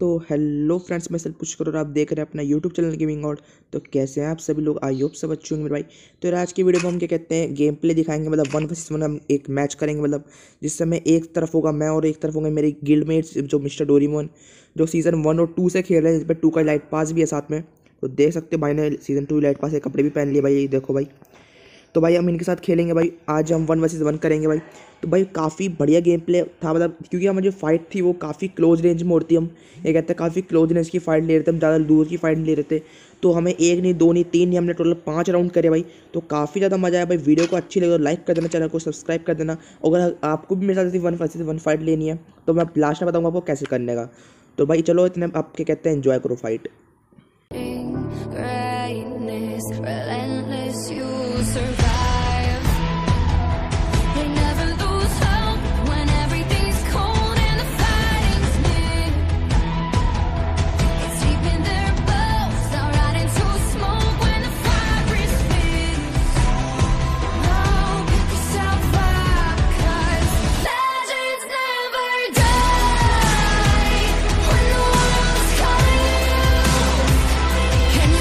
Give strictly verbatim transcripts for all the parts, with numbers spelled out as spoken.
तो hello friends, मैं पुष्कर और आप देख रहे हैं अपना यूट्यूब चैनल गेमिंग गॉड। तो कैसे हैं आप सभी लोग? आई होप सब अच्छे होंगे मेरे भाई। तो आज की वीडियो में हम क्या कहते हैं गेम प्ले दिखाएंगे, मतलब वन वर्सेस वन हम एक मैच करेंगे, मतलब जिससे मैं एक तरफ होगा मैं और एक तरफ होंगे मेरे गिल्डमेट्स जो मिस्टर डोरेमोन जो सीज़न वन और टू से खेल रहे हैं, जिस पर टू का लाइट पास भी है साथ में। तो देख सकते भाई ने सीज़न टू लाइट पास के कपड़े भी पहन लिए भाई, देखो भाई। तो भाई हम इनके साथ खेलेंगे भाई, आज हम वन वर्सेस वन करेंगे भाई। तो भाई काफ़ी बढ़िया गेम प्ले था, मतलब क्योंकि हमारी जो फाइट थी वो काफ़ी क्लोज रेंज में होती, हम ये कहते हैं काफ़ी क्लोज रेंज की फाइट ले रहे थे, हम ज़्यादा दूर की फाइट ले रहे थे। तो हमें एक नहीं, दो नहीं, तीन नहीं, हमने टोटल पाँच राउंड करे भाई। तो काफ़ी ज़्यादा मज़ा आया भाई। वीडियो को अच्छी लगे तो लाइक कर देना, चैनल को सब्सक्राइब कर देना। अगर आपको भी मेरे साथ वन वर्सेस वन फाइट लेनी है तो मैं लास्ट में बताऊँगा आपको कैसे करने का। तो भाई चलो इतने आपके कहते हैं एंजॉय करो fight. Relentless, you survive. They never lose hope when everything's cold and the fighting's new. It's deep in their bones, all right into smoke when the fire is big. No, we shall fight 'cause legends never die. When the world's calling, can you hear that scream?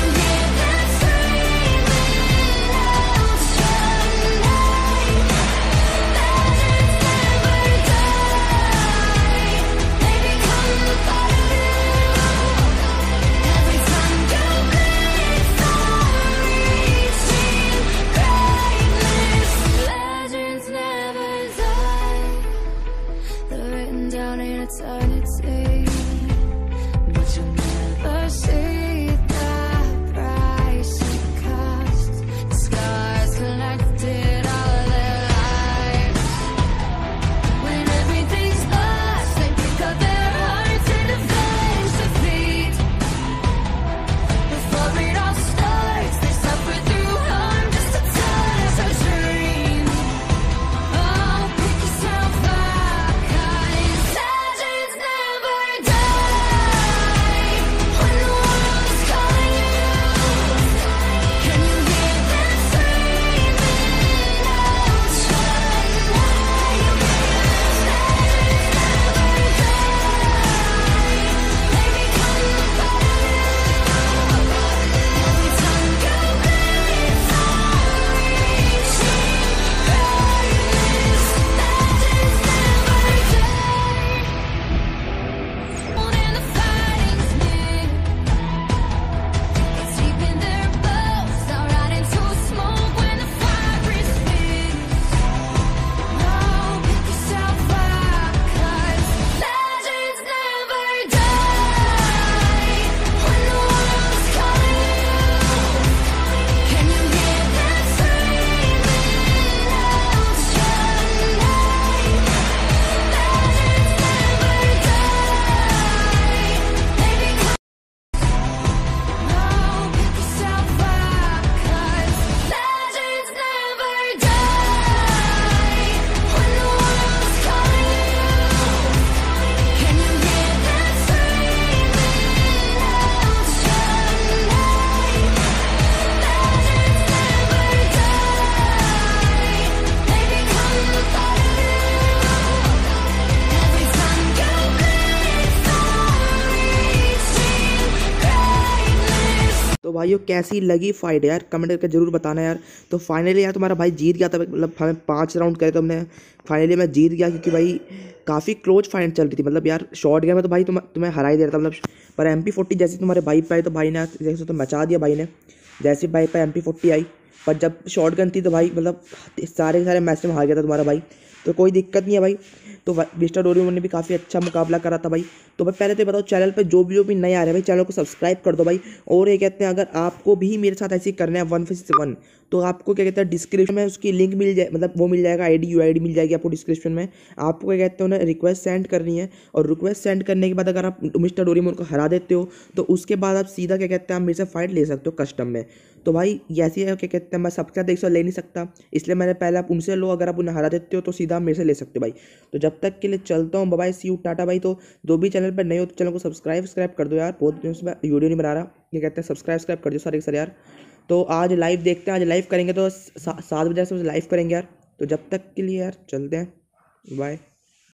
तो भाइयों कैसी लगी fight यार, comment करके जरूर बताना यार। तो फाइनली यार तुम्हारा भाई जीत गया था, मतलब हमें पांच राउंड करे तो हमने फाइनली मैं जीत गया, क्योंकि भाई काफ़ी क्लोज फाइट चल रही थी। मतलब यार शॉर्ट गेम में तो भाई तुम तुम्हें हरा ही दे रहा था, मतलब पर एम पी फोर्टी जैसे तुम्हारे भाई पे आई तो भाई ने जैसे तो मचा दिया भाई ने, जैसे भाई पे एम पी फोर्टी आई। पर जब शॉर्ट गन थी तो भाई मतलब सारे सारे मैच में हार गया था तुम्हारा भाई, तो कोई दिक्कत नहीं है भाई। तो मिस्टर डोरेमोन ने भी काफ़ी अच्छा मुकाबला करा था भाई। तो भाई पहले तो बताओ चैनल पे जो भी जो भी नए आ रहे हैं भाई चैनल को सब्सक्राइब कर दो भाई। और ये कहते हैं अगर आपको भी मेरे साथ ऐसे करना है वन वर्सेस वन तो आपको क्या कहते हैं डिस्क्रिप्शन में उसकी लिंक मिल जाए, मतलब वो मिल जाएगा, I D U I D मिल जाएगी आपको डिस्क्रिप्शन में। आपको क्या कहते हैं उन्हें रिक्वेस्ट सेंड करनी है, और रिक्वेस्ट सेंड करने के बाद अगर आप मिस्टर डोरेमोन को हरा देते हो तो उसके बाद आप सीधा क्या कहते हैं आप मेरे से फाइट ले सकते हो कस्टम में। तो भाई ऐसी है क्या कहते हैं मैं सबके साथ एक साथ ले नहीं सकता, इसलिए मैंने पहले आप उनसे लो, अगर आप उन्हें हरा देते हो तो सीधा मेरे से ले सकते हो भाई। तो जब तक के लिए चलता हूँ, बाय सी यू टाटा भाई। तो जो भी चैनल पर नए हो तो चैनल को सब्सक्राइब सब्सक्राइब कर दो यार, बहुत दिन से मैं वीडियो नहीं बना रहा, ये कहते हैं सब्सक्राइब सब्सक्राइब कर दो सारे सारे यार। तो आज लाइव देखते हैं, आज लाइव करेंगे तो सात बजे से लाइव करेंगे यार। तो जब तक के लिए यार चलते हैं, बाय।